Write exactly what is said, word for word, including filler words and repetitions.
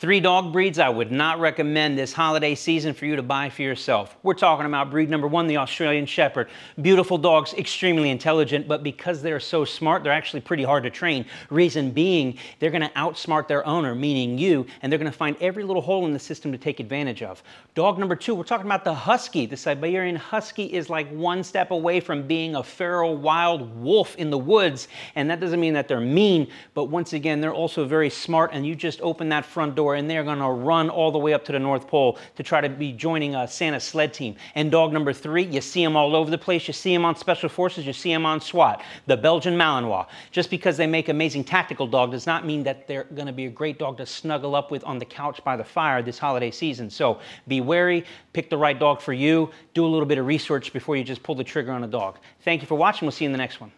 Three dog breeds I would not recommend this holiday season for you to buy for yourself. We're talking about breed number one, the Australian Shepherd. Beautiful dogs, extremely intelligent, but because they're so smart, they're actually pretty hard to train. Reason being, they're gonna outsmart their owner, meaning you, and they're gonna find every little hole in the system to take advantage of. Dog number two, we're talking about the Husky. The Siberian Husky is like one step away from being a feral wild wolf in the woods, and that doesn't mean that they're mean, but once again, they're also very smart, and you just open that front door and they're going to run all the way up to the North Pole to try to be joining a Santa sled team. And dog number three, you see them all over the place. You see them on Special Forces. You see them on SWAT. The Belgian Malinois. Just because they make amazing tactical dog does not mean that they're going to be a great dog to snuggle up with on the couch by the fire this holiday season. So be wary. Pick the right dog for you. Do a little bit of research before you just pull the trigger on a dog. Thank you for watching. We'll see you in the next one.